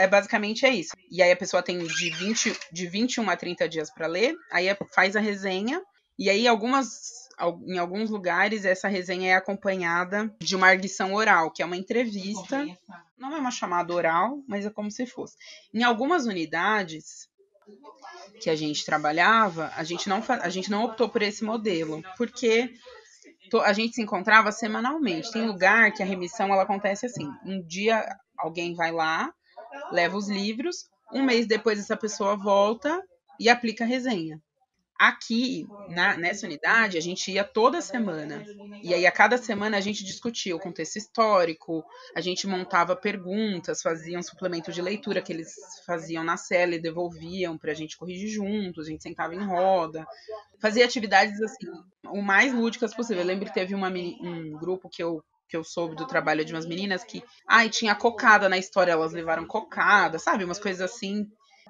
Basicamente é isso. E aí a pessoa tem de 21 a 30 dias para ler, aí faz a resenha, e aí em alguns lugares essa resenha é acompanhada de uma arguição oral, que é uma entrevista, não é uma chamada oral, mas é como se fosse. Em algumas unidades que a gente trabalhava, a gente não optou por esse modelo, porque a gente se encontrava semanalmente. Tem lugar que a remissão ela acontece assim, um dia alguém vai lá, leva os livros, um mês depois essa pessoa volta e aplica a resenha. Aqui, nessa unidade, a gente ia toda semana. E aí, a cada semana, a gente discutia o contexto histórico, a gente montava perguntas, fazia um suplemento de leitura que eles faziam na cela e devolviam para a gente corrigir juntos, a gente sentava em roda. Fazia atividades, assim, o mais lúdicas possível. Eu lembro que teve um grupo que eu soube do trabalho de umas meninas que... Ai, tinha cocada na história, elas levaram cocada, sabe? Umas coisas assim.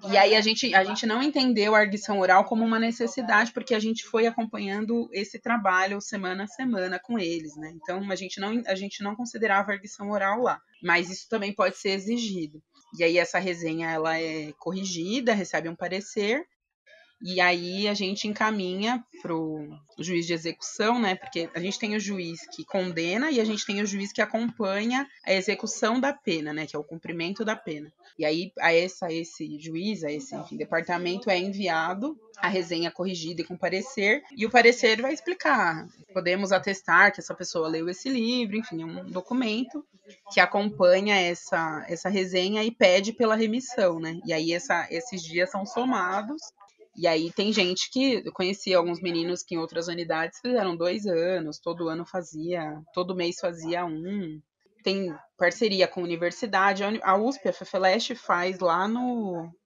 E aí a gente não entendeu a arguição oral como uma necessidade, porque a gente foi acompanhando esse trabalho semana a semana com eles, né? Então, a gente não considerava a arguição oral lá. Mas isso também pode ser exigido. E aí essa resenha, ela é corrigida, recebe um parecer... E aí a gente encaminha para o juiz de execução, né? Porque a gente tem o juiz que condena e a gente tem o juiz que acompanha a execução da pena, né? Que é o cumprimento da pena. E aí esse juiz, enfim, departamento é enviado a resenha corrigida e com parecer. E o parecer vai explicar. Podemos atestar que essa pessoa leu esse livro, enfim, um documento que acompanha essa resenha e pede pela remissão, né? E aí esses dias são somados. E aí tem gente que... Eu conheci alguns meninos que em outras unidades fizeram 2 anos. Todo ano fazia... Todo mês fazia um. Tem parceria com a universidade. A USP, a FFLCH, faz lá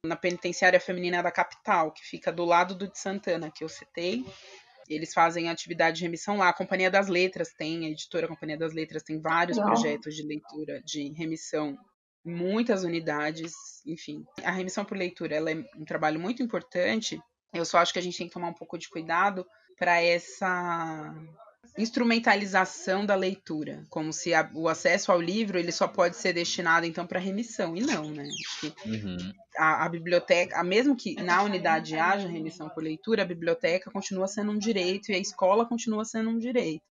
na Penitenciária Feminina da Capital, que fica do lado do de Santana, que eu citei. Eles fazem atividade de remissão lá. A Companhia das Letras tem. A editora Companhia das Letras tem vários projetos de leitura, de remissão. Muitas unidades, enfim. A remissão por leitura, ela é um trabalho muito importante. Eu só acho que a gente tem que tomar um pouco de cuidado para essa instrumentalização da leitura, como se o acesso ao livro ele só pode ser destinado então para remissão, e não, né? A biblioteca, mesmo que na unidade haja remissão por leitura, a biblioteca continua sendo um direito e a escola continua sendo um direito.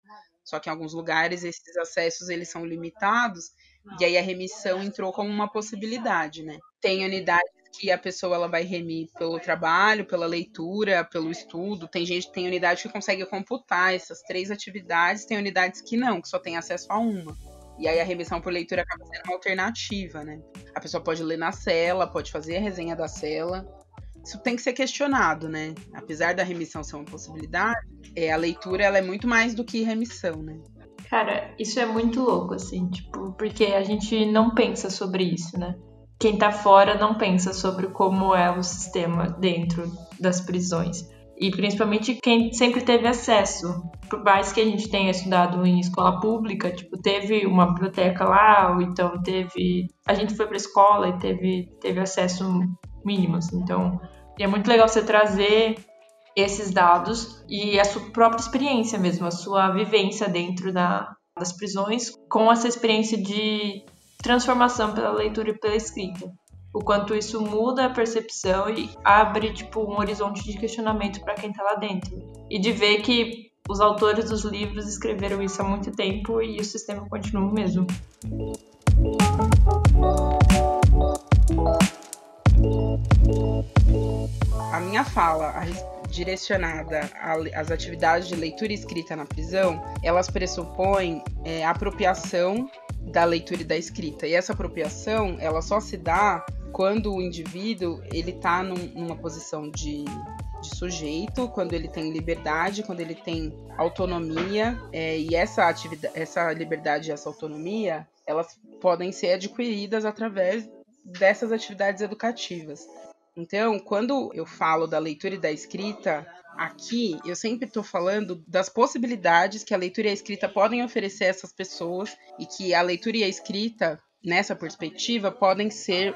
Só que em alguns lugares esses acessos eles são limitados, e aí a remissão entrou como uma possibilidade, né? Tem unidades que a pessoa ela vai remir pelo trabalho, pela leitura, pelo estudo. Tem unidade que consegue computar essas três atividades, tem unidades que não, que só tem acesso a uma. E aí a remissão por leitura acaba sendo uma alternativa, né? A pessoa pode ler na cela, pode fazer a resenha da cela. Isso tem que ser questionado, né? Apesar da remissão ser uma possibilidade, a leitura ela é muito mais do que remissão, né? Cara, isso é muito louco, assim, tipo, porque a gente não pensa sobre isso, né? Quem tá fora não pensa sobre como é o sistema dentro das prisões. E principalmente quem sempre teve acesso. Por mais que a gente tenha estudado em escola pública, tipo, teve uma biblioteca lá, ou então teve... A gente foi pra escola e teve acesso mínimo, assim. Então, é muito legal você trazer esses dados e a sua própria experiência mesmo, a sua vivência dentro das prisões, com essa experiência de transformação pela leitura e pela escrita. O quanto isso muda a percepção e abre, tipo, um horizonte de questionamento para quem tá lá dentro. E de ver que os autores dos livros escreveram isso há muito tempo e o sistema continua o mesmo. A minha fala direcionada às atividades de leitura e escrita na prisão, elas pressupõem apropriação da leitura e da escrita. E essa apropriação, ela só se dá quando o indivíduo, ele tá numa posição de sujeito, quando ele tem liberdade, quando ele tem autonomia, e essa liberdade e essa autonomia, elas podem ser adquiridas através dessas atividades educativas. Então, quando eu falo da leitura e da escrita, aqui eu sempre estou falando das possibilidades que a leitura e a escrita podem oferecer a essas pessoas e que a leitura e a escrita, nessa perspectiva, podem ser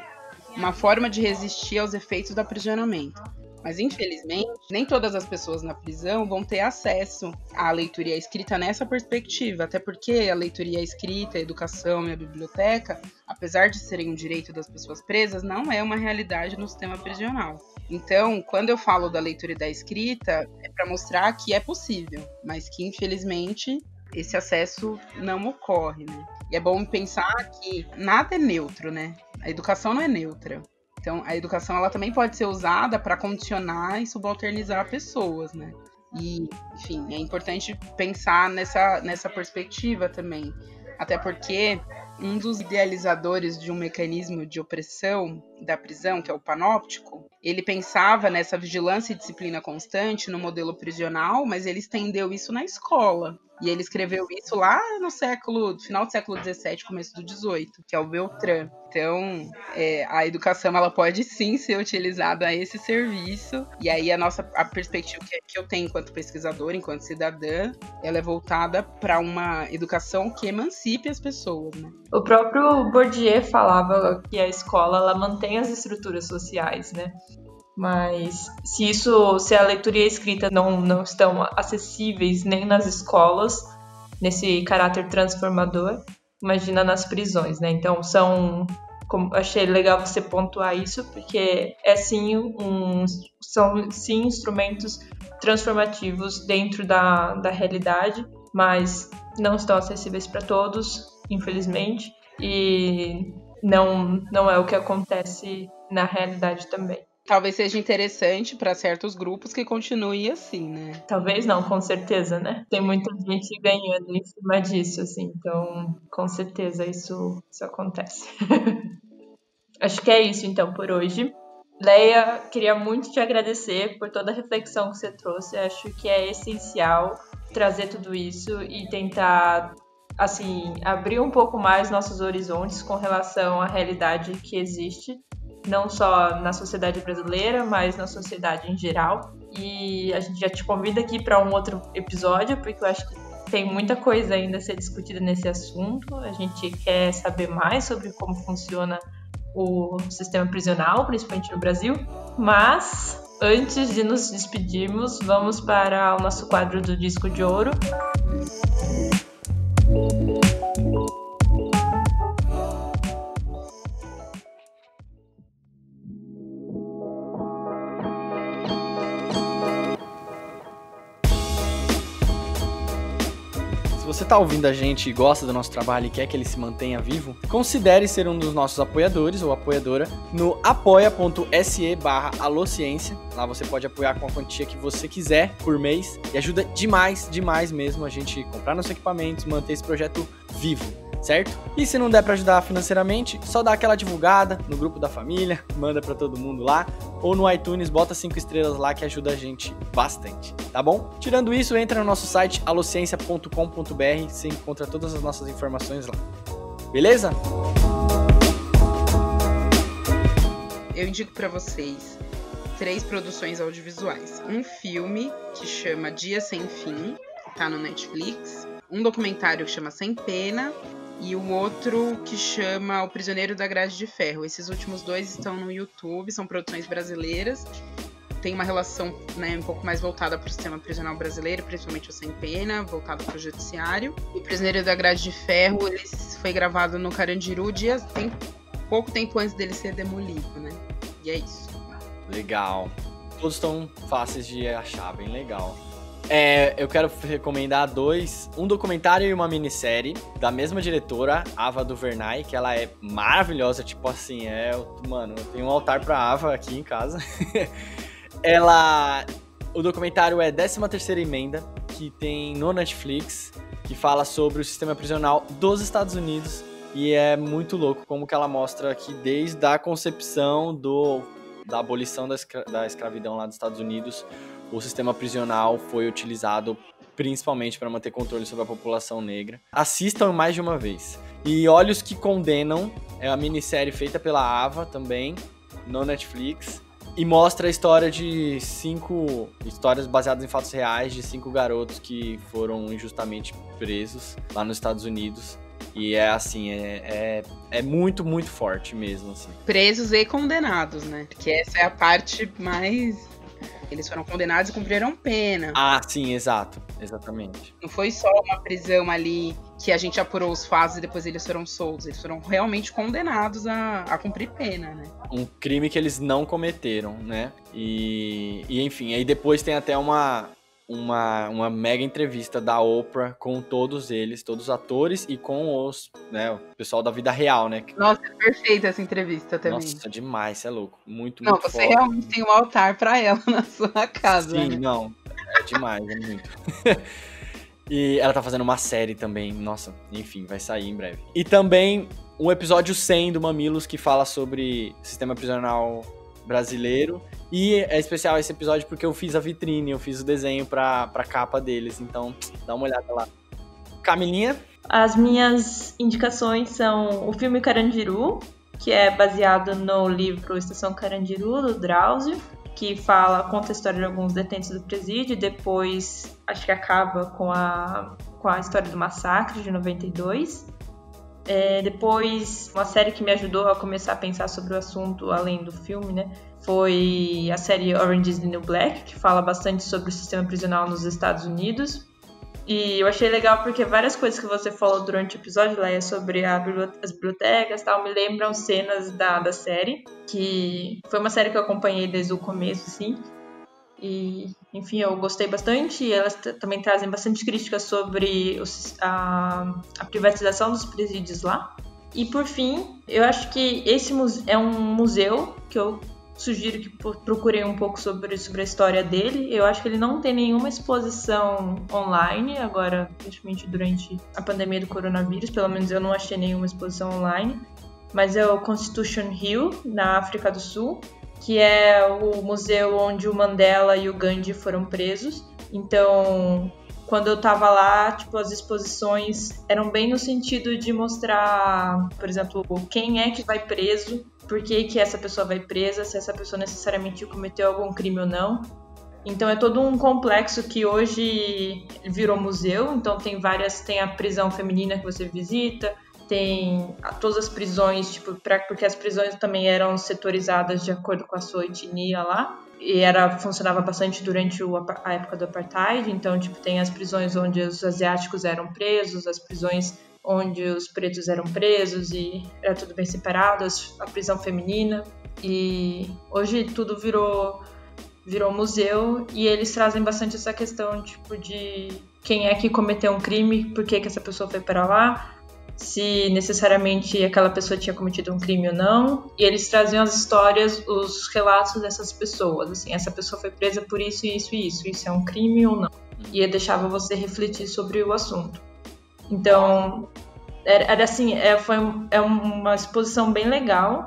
uma forma de resistir aos efeitos do aprisionamento. Mas, infelizmente, nem todas as pessoas na prisão vão ter acesso à leitura e à escrita nessa perspectiva, até porque a leitura e a escrita, a educação e a biblioteca, apesar de serem um direito das pessoas presas, não é uma realidade no sistema prisional. Então, quando eu falo da leitura e da escrita, é para mostrar que é possível, mas que, infelizmente, esse acesso não ocorre, né? E é bom pensar que nada é neutro, né? A educação não é neutra. Então, a educação ela também pode ser usada para condicionar e subalternizar pessoas, né? E, enfim, é importante pensar nessa perspectiva também. Até porque um dos idealizadores de um mecanismo de opressão da prisão, que é o panóptico, ele pensava nessa vigilância e disciplina constante no modelo prisional, mas ele estendeu isso na escola. E ele escreveu isso lá no final do século XVII, começo do XVIII, que é o Beltrán. Então, a educação ela pode sim ser utilizada a esse serviço. E aí a perspectiva que eu tenho enquanto pesquisadora, enquanto cidadã, ela é voltada para uma educação que emancipe as pessoas, né? O próprio Bourdieu falava que a escola ela mantém as estruturas sociais, né? Mas se a leitura e a escrita não estão acessíveis nem nas escolas, nesse caráter transformador, imagina nas prisões, né? Então achei legal você pontuar isso, porque são instrumentos transformativos dentro da realidade, mas não estão acessíveis para todos, infelizmente, e não é o que acontece na realidade também. Talvez seja interessante para certos grupos que continue assim, né? Talvez não, com certeza, né? Tem muita gente ganhando em cima disso, assim. Então, com certeza, isso acontece. Acho que é isso, então, por hoje. Leia, queria muito te agradecer por toda a reflexão que você trouxe. Acho que é essencial trazer tudo isso e tentar, assim, abrir um pouco mais nossos horizontes com relação à realidade que existe, não só na sociedade brasileira, mas na sociedade em geral. E a gente já te convida aqui para um outro episódio, porque eu acho que tem muita coisa ainda a ser discutida nesse assunto. A gente quer saber mais sobre como funciona o sistema prisional, principalmente no Brasil. Mas Antes de nos despedirmos, vamos para o nosso quadro do Disco de Ouro. Se você está ouvindo a gente e gosta do nosso trabalho e quer que ele se mantenha vivo, considere ser um dos nossos apoiadores ou apoiadora no apoia.se/alociência. Lá você pode apoiar com a quantia que você quiser por mês e ajuda demais, demais mesmo a gente comprar nossos equipamentos, manter esse projeto vivo, certo? E se não der para ajudar financeiramente, só dá aquela divulgada no grupo da família, manda para todo mundo lá, ou no iTunes, bota 5 estrelas lá que ajuda a gente bastante, tá bom? Tirando isso, entra no nosso site alociência.com.br, você encontra todas as nossas informações lá, beleza? Eu indico para vocês 3 produções audiovisuais. Um filme que chama Dia Sem Fim, que tá no Netflix. Um documentário que chama Sem Pena e o outro que chama O Prisioneiro da Grade de Ferro. Esses últimos 2 estão no YouTube, são produções brasileiras. Tem uma relação, um pouco mais voltada para o sistema prisional brasileiro, principalmente o Sem Pena, voltado para o judiciário. E O Prisioneiro da Grade de Ferro ele foi gravado no Carandiru pouco tempo antes dele ser demolido, né? E é isso. Legal. Todos estão fáceis de achar, bem legal. Eu quero recomendar 2, um documentário e uma minissérie da mesma diretora, Ava Duvernay, que ela é maravilhosa, eu tenho um altar pra Ava aqui em casa. O documentário é 13ª Emenda, que tem no Netflix, que fala sobre o sistema prisional dos Estados Unidos, e é muito louco como que ela mostra que desde a concepção da abolição da escravidão lá dos Estados Unidos, o sistema prisional foi utilizado principalmente para manter controle sobre a população negra. Assistam mais de uma vez. E Olhos que Condenam é uma minissérie feita pela Ava também, no Netflix, e mostra a história de 5 histórias baseadas em fatos reais de 5 garotos que foram injustamente presos lá nos Estados Unidos. E é muito, muito forte mesmo. Assim. Presos e condenados, né? Porque essa é a parte mais... Eles foram condenados e cumpriram pena. Ah, sim, exato. Exatamente. Não foi só uma prisão ali que a gente apurou os fatos e depois eles foram soltos. Eles foram realmente condenados a cumprir pena, né? Um crime que eles não cometeram, né? E enfim, aí depois tem até uma mega entrevista da Oprah com todos eles, todos os atores e com o pessoal da vida real, né? Nossa, é perfeita essa entrevista também. Nossa, demais, você é louco. Muito, muito forte. Não, você realmente tem um altar pra ela na sua casa, né? Sim, não. É demais, é muito. E ela tá fazendo uma série também, nossa, enfim, vai sair em breve. E também um episódio 100 do Mamilos que fala sobre sistema prisional brasileiro. E é especial esse episódio porque eu fiz a vitrine, eu fiz o desenho pra capa deles, então dá uma olhada lá. Camilinha? As minhas indicações são o filme Carandiru, que é baseado no livro Estação Carandiru, do Drauzio, que conta a história de alguns detentos do presídio e depois acho que acaba com a história do massacre de 92. Depois, uma série que me ajudou a começar a pensar sobre o assunto, além do filme, né, foi a série Orange is the New Black, que fala bastante sobre o sistema prisional nos Estados Unidos. E eu achei legal porque várias coisas que você falou durante o episódio, Leia, sobre as bibliotecas e tal, me lembram cenas da série, que foi uma série que eu acompanhei desde o começo, assim. E, enfim, eu gostei bastante e elas também trazem bastante críticas sobre a privatização dos presídios lá. E, por fim, eu acho que esse é um museu que eu sugiro que procurem um pouco sobre a história dele. Eu acho que ele não tem nenhuma exposição online agora, principalmente durante a pandemia do coronavírus, pelo menos eu não achei nenhuma exposição online, mas é o Constitution Hill, na África do Sul, que é o museu onde o Mandela e o Gandhi foram presos. Então, quando eu tava lá, as exposições eram bem no sentido de mostrar, por exemplo, quem é que vai preso, por que que essa pessoa vai presa, se essa pessoa necessariamente cometeu algum crime ou não. Então é todo um complexo que hoje virou museu, então tem a prisão feminina que você visita, tem todas as prisões, porque as prisões também eram setorizadas de acordo com a sua etnia lá. e funcionava bastante durante a época do apartheid. Então, tipo, tem as prisões onde os asiáticos eram presos, as prisões onde os pretos eram presos e era tudo bem separado, a prisão feminina. E hoje tudo virou museu, e eles trazem bastante essa questão, tipo, de quem é que cometeu um crime, por que essa pessoa foi para lá, se necessariamente aquela pessoa tinha cometido um crime ou não, e eles traziam as histórias, os relatos dessas pessoas, assim, essa pessoa foi presa por isso, isso e isso, isso é um crime ou não, e deixava você refletir sobre o assunto. Então, era assim, foi uma exposição bem legal.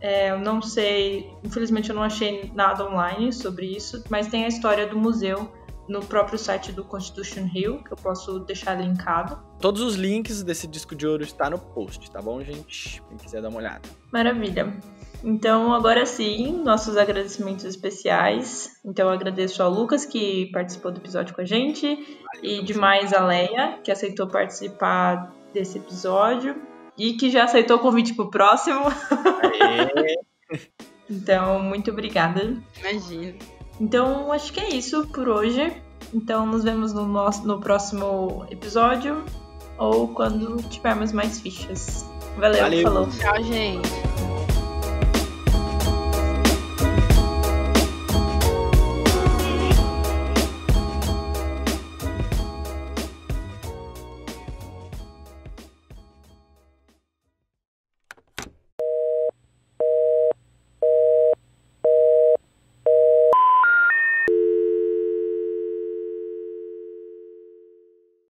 Eu não sei, infelizmente eu não achei nada online sobre isso, mas tem a história do museu no próprio site do Constitution Hill, que eu posso deixar linkado. Todos os links desse disco de ouro está no post, tá bom, gente? Quem quiser dar uma olhada. Maravilha. Então, agora sim, nossos agradecimentos especiais. Então, eu agradeço ao Lucas, que participou do episódio com a gente, e demais a Leia, que aceitou participar desse episódio e que já aceitou o convite pro próximo. Então, muito obrigada. Imagina. Então, acho que é isso por hoje. Então, nos vemos no próximo episódio, ou quando tivermos mais fichas. Valeu. Falou. Tchau, gente.